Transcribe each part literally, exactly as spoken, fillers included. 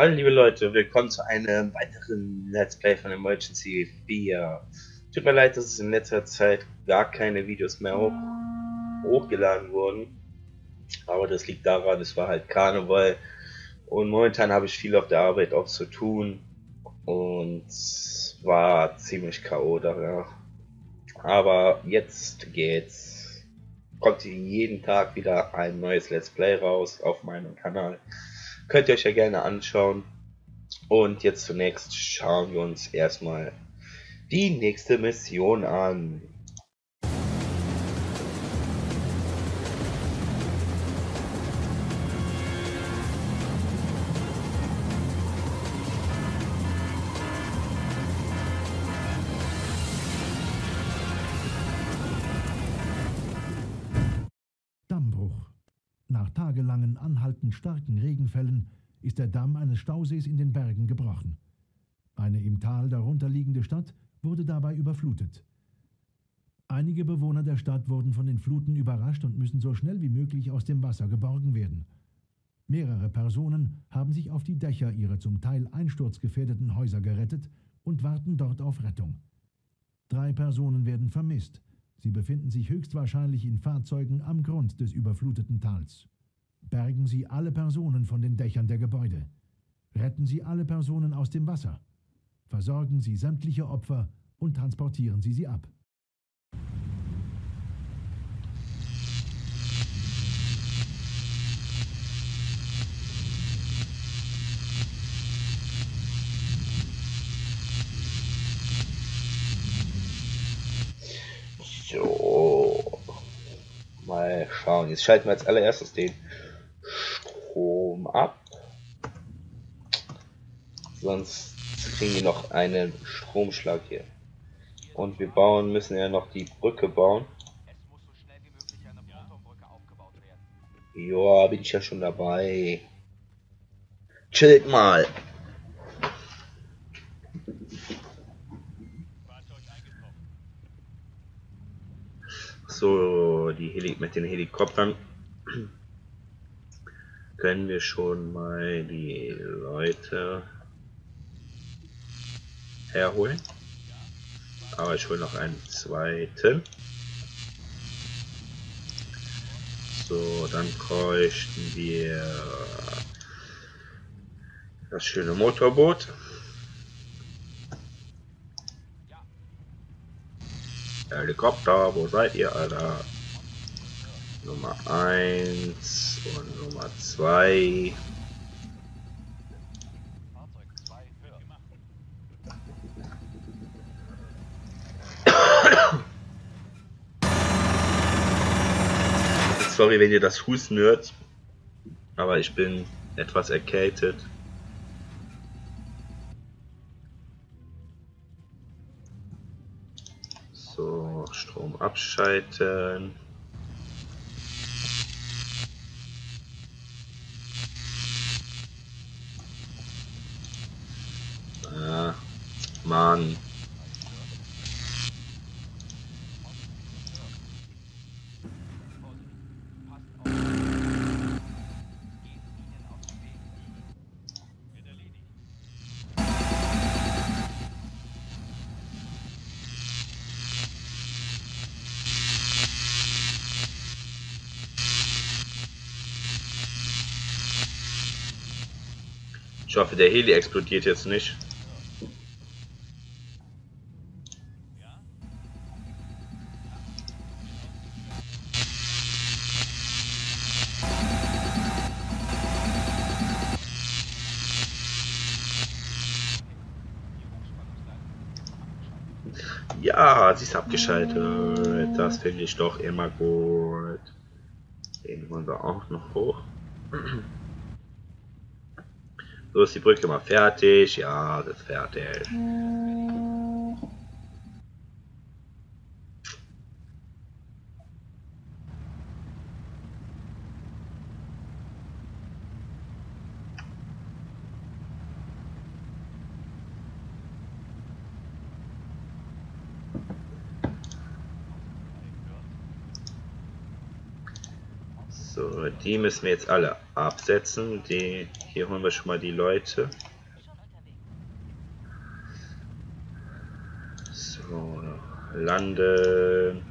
Hallo liebe Leute, willkommen zu einem weiteren Let's Play von Emergency vier. Tut mir leid, dass es in letzter Zeit gar keine Videos mehr hoch, hochgeladen wurden. Aber das liegt daran, es war halt Karneval. Und momentan habe ich viel auf der Arbeit auch zu tun. Und es war ziemlich K O danach. Aber jetzt geht's. Kommt jeden Tag wieder ein neues Let's Play raus auf meinem Kanal. Könnt ihr euch ja gerne anschauen. Und jetzt zunächst schauen wir uns erstmal die nächste Mission an. Nach tagelangen anhaltend starken Regenfällen ist der Damm eines Stausees in den Bergen gebrochen. Eine im Tal darunter liegende Stadt wurde dabei überflutet. Einige Bewohner der Stadt wurden von den Fluten überrascht und müssen so schnell wie möglich aus dem Wasser geborgen werden. Mehrere Personen haben sich auf die Dächer ihrer zum Teil einsturzgefährdeten Häuser gerettet und warten dort auf Rettung. Drei Personen werden vermisst. Sie befinden sich höchstwahrscheinlich in Fahrzeugen am Grund des überfluteten Tals. Bergen Sie alle Personen von den Dächern der Gebäude. Retten Sie alle Personen aus dem Wasser. Versorgen Sie sämtliche Opfer und transportieren Sie sie ab. So, mal schauen. Jetzt schalten wir als allererstes den Strom ab. Sonst kriegen wir noch einen Stromschlag hier. Und wir bauen, müssen ja noch die Brücke bauen. Es muss so schnell wie möglich eine Protonbrücke aufgebaut werden. Joa, bin ich ja schon dabei. Chillt mal. So, die Heli mit den Helikoptern können wir schon mal die Leute herholen. Aber ich hole noch einen zweiten. So, dann bräuchten wir das schöne Motorboot. Helikopter, wo seid ihr, Alter? Nummer eins und Nummer zwei. Sorry, wenn ihr das Husten hört, aber ich bin etwas erkältet. So, Strom abschalten. Ah, Mann. Ich hoffe, der Heli explodiert jetzt nicht. Ja, sie ist abgeschaltet. Das finde ich doch immer gut. Den wollen wir auch noch hoch. So ist die Brücke mal fertig. Ja, das ist fertig. So, die müssen wir jetzt alle absetzen. Die Hier holen wir schon mal die Leute. So, landen.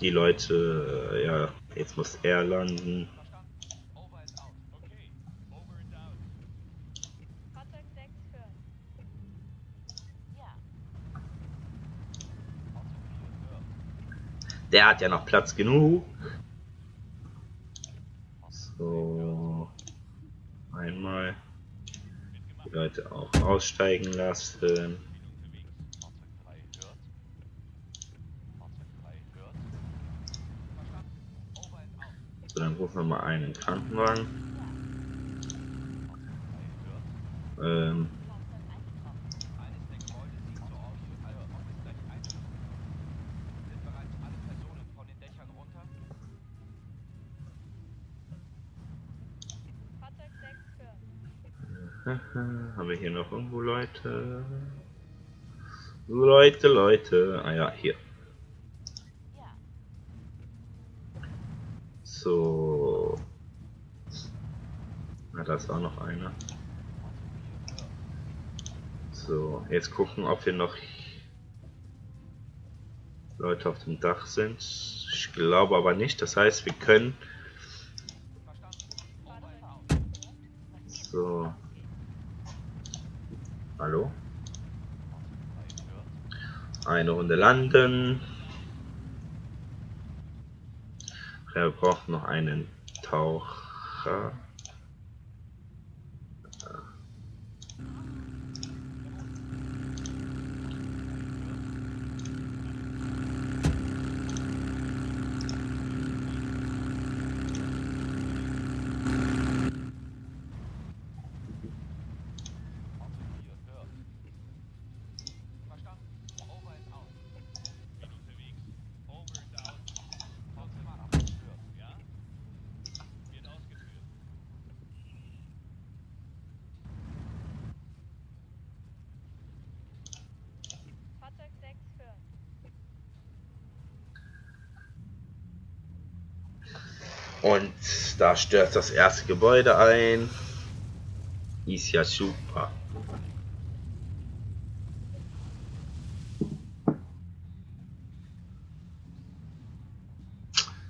Die Leute, ja, jetzt muss er landen. Der hat ja noch Platz genug. So, einmal die Leute auch aussteigen lassen. So, dann rufen wir mal einen Krankenwagen. Ähm. Haben wir hier noch irgendwo Leute? Leute, Leute. Ah ja, hier. So. Na, da ist auch noch einer. So, jetzt gucken, ob wir noch Leute auf dem Dach sind. Ich glaube aber nicht. Das heißt, wir können. So. Hallo? Eine Runde landen. Er braucht noch einen Taucher. Und da stürzt das erste Gebäude ein. Ist ja super.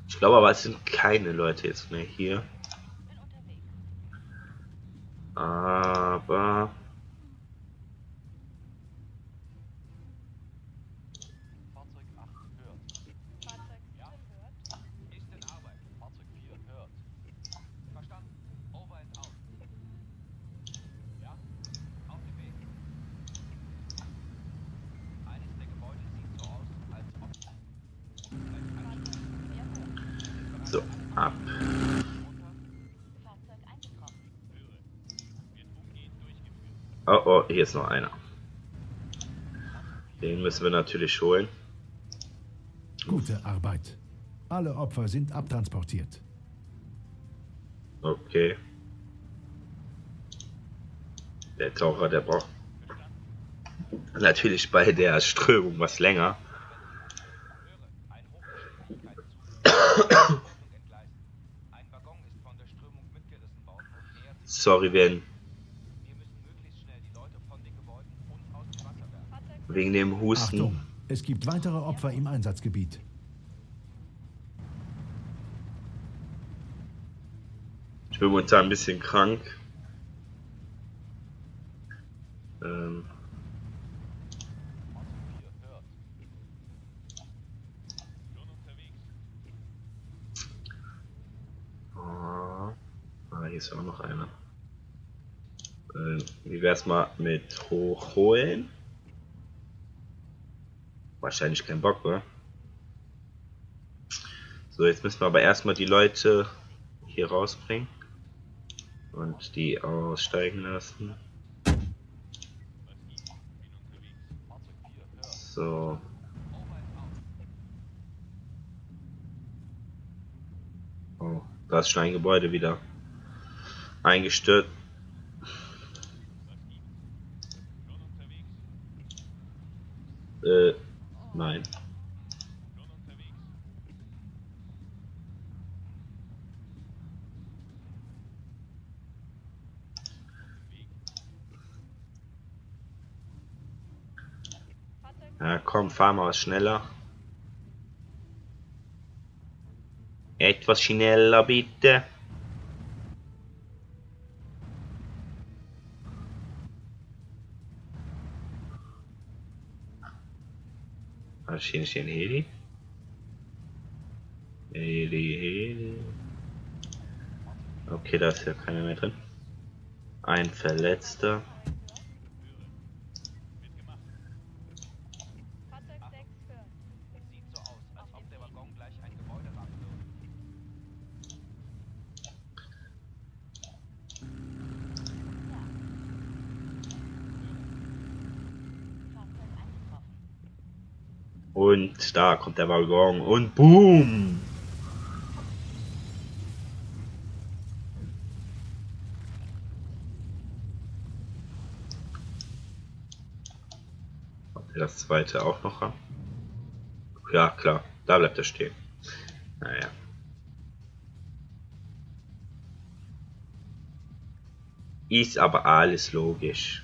Ich glaube aber, es sind keine Leute jetzt mehr hier. Aber... ab. Oh, oh, hier ist noch einer. Den müssen wir natürlich holen. Gute Arbeit. Alle Opfer sind abtransportiert. Okay. Der Taucher, der braucht natürlich bei der Strömung was länger. Sorry, wenn wegen dem Husten. Achtung, es gibt weitere Opfer im Einsatzgebiet. Ich bin momentan ein bisschen krank. Ähm. Ah, hier ist auch noch einer. Wie wäre es mal mit hochholen? Wahrscheinlich kein Bock, oder? So, jetzt müssen wir aber erstmal die Leute hier rausbringen. und die aussteigen lassen. So. Oh, da ist schon ein Gebäude wieder eingestürzt. Äh, nein. Na komm, fahr mal schneller. Etwas schneller, bitte. Hier ist ein Heli. Heli, Heli. Okay, da ist ja keiner mehr drin. Ein Verletzter. Und da kommt der Waggon und boom! Ob wir das zweite auch noch haben? Ja, klar, da bleibt er stehen. Naja. Ist aber alles logisch.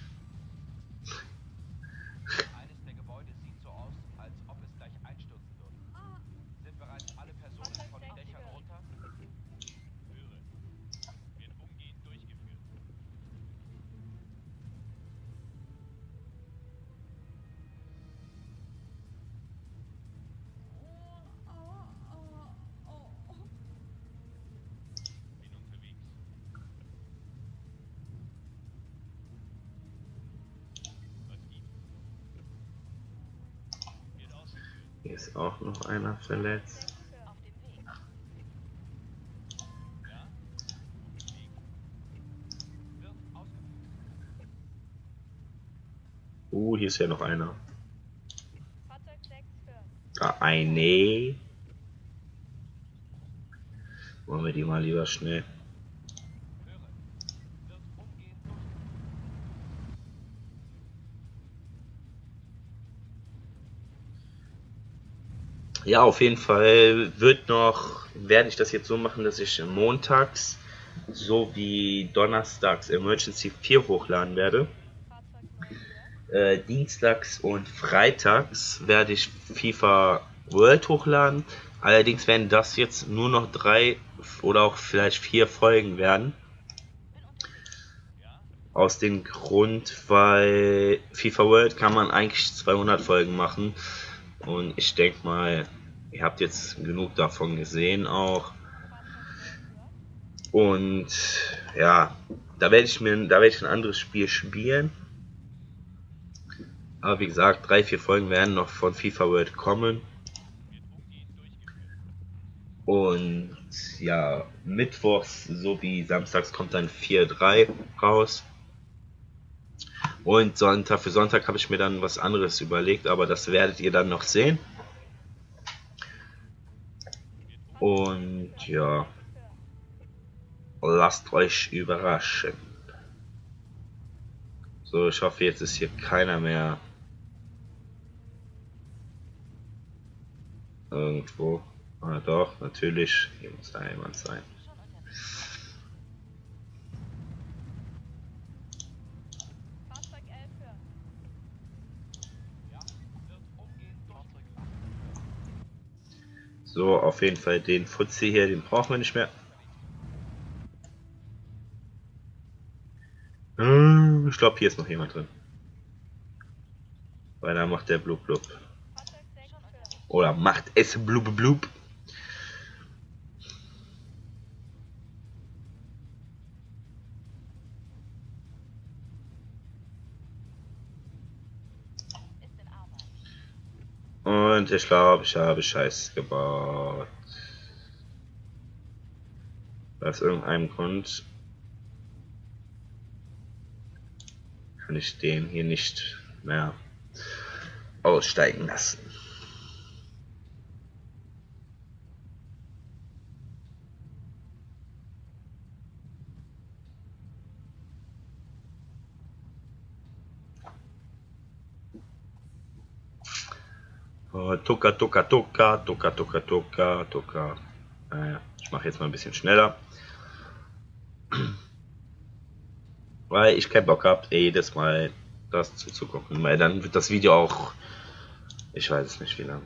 Hier ist auch noch einer verletzt. Uh, hier ist ja noch einer. Da eine. Wollen wir die mal lieber schnell. Ja, auf jeden Fall wird noch, werde ich das jetzt so machen, dass ich montags sowie donnerstags Emergency vier hochladen werde. Äh, dienstags und freitags werde ich FIFA World hochladen. Allerdings werden das jetzt nur noch drei oder auch vielleicht vier Folgen werden. Aus dem Grund, weil FIFA World kann man eigentlich zweihundert Folgen machen. Und ich denke mal, ihr habt jetzt genug davon gesehen auch. Und ja, da werde ich mir da werde ich ein anderes Spiel spielen. Aber wie gesagt, drei, vier Folgen werden noch von FIFA World kommen. Und ja, mittwochs sowie samstags kommt dann vier drei raus. Und Sonntag, für Sonntag habe ich mir dann was anderes überlegt, aber das werdet ihr dann noch sehen. Und ja, lasst euch überraschen. So, ich hoffe, jetzt ist hier keiner mehr irgendwo. Ah doch, natürlich, hier muss da jemand sein. So, auf jeden Fall den Fuzzi hier, den brauchen wir nicht mehr. Hm, ich glaube, hier ist noch jemand drin. Weil da macht der blub blub. Oder macht es blub blub. Und ich glaube, ich habe Scheiß gebaut. Aus irgendeinem Grund kann ich den hier nicht mehr aussteigen lassen. Tucka, tucka, tucka, tucka, tucka, tucka, tucka. Naja, ich mache jetzt mal ein bisschen schneller. Weil ich keinen Bock habe, jedes Mal das zuzugucken. Weil dann wird das Video auch, ich weiß es nicht wie lang.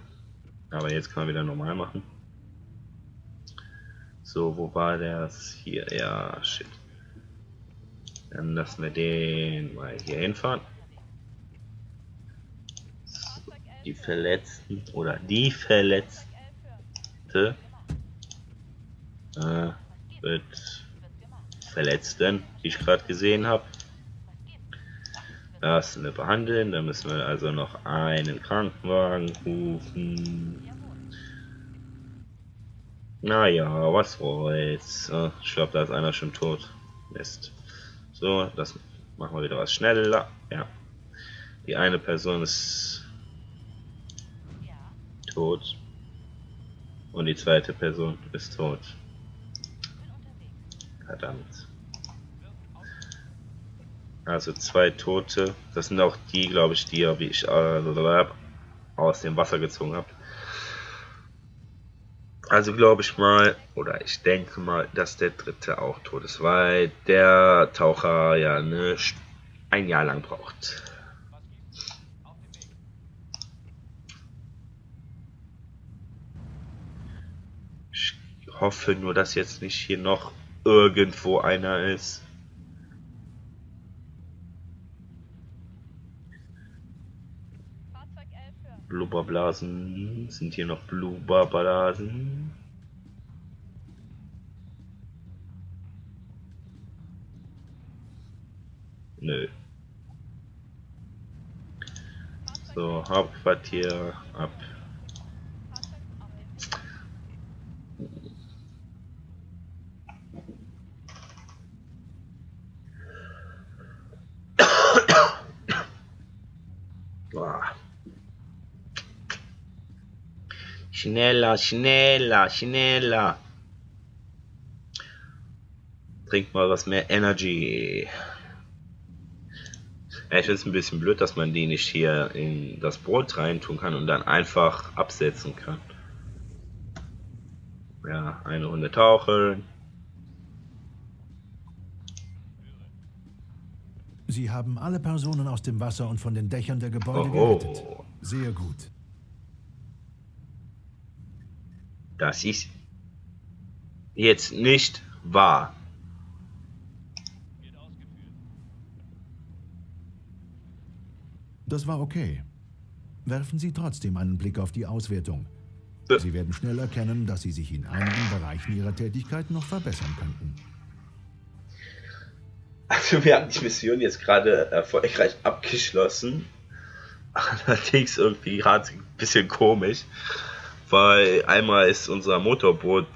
Aber jetzt kann man wieder normal machen. So, wo war das? Hier, ja, shit. Dann lassen wir den mal hier hinfahren. Die Verletzten oder die Verletzte äh, wird Verletzten, die ich gerade gesehen habe, das wir behandeln. Da müssen wir also noch einen Krankenwagen rufen. Naja, was wollt's? Oh, ich glaube, da ist einer schon tot. Mist. So, das machen wir wieder was schneller. Ja, die eine Person ist tot. Und die zweite Person ist tot. Verdammt. Also zwei Tote. Das sind auch die, glaube ich, die wie ich äh, aus dem Wasser gezogen habe. Also glaube ich mal, oder ich denke mal, dass der dritte auch tot ist, weil der Taucher ja ne, ein Jahr lang braucht. Ich hoffe nur, dass jetzt nicht hier noch irgendwo einer ist. Blubberblasen. Sind hier noch Blubberblasen? Nö. So, Hauptquartier ab. Schneller, schneller, schneller. Trink mal was mehr Energy. Ja, ich finde es ein bisschen blöd, dass man die nicht hier in das Brot reintun kann und dann einfach absetzen kann. Ja, eine Runde tauchen. Sie haben alle Personen aus dem Wasser und von den Dächern der Gebäude Oho. gerettet. Sehr gut. Das ist jetzt nicht wahr. Das war okay. Werfen Sie trotzdem einen Blick auf die Auswertung. Sie werden schnell erkennen, dass Sie sich in einigen Bereichen Ihrer Tätigkeit noch verbessern könnten. Also wir haben die Mission jetzt gerade erfolgreich abgeschlossen. Allerdings irgendwie gerade ein bisschen komisch. Weil einmal ist unser Motorboot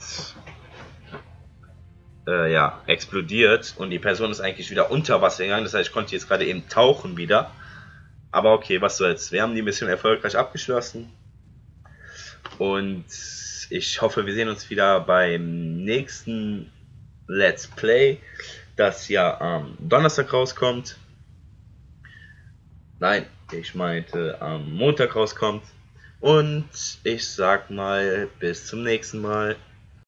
äh, ja, explodiert und die Person ist eigentlich wieder unter Wasser gegangen. Das heißt, ich konnte jetzt gerade eben tauchen wieder. Aber okay, was soll's. Wir haben die Mission erfolgreich abgeschlossen. Und ich hoffe, wir sehen uns wieder beim nächsten Let's Play, das ja am Donnerstag rauskommt. Nein, ich meinte am Montag rauskommt. Und ich sag mal, bis zum nächsten Mal.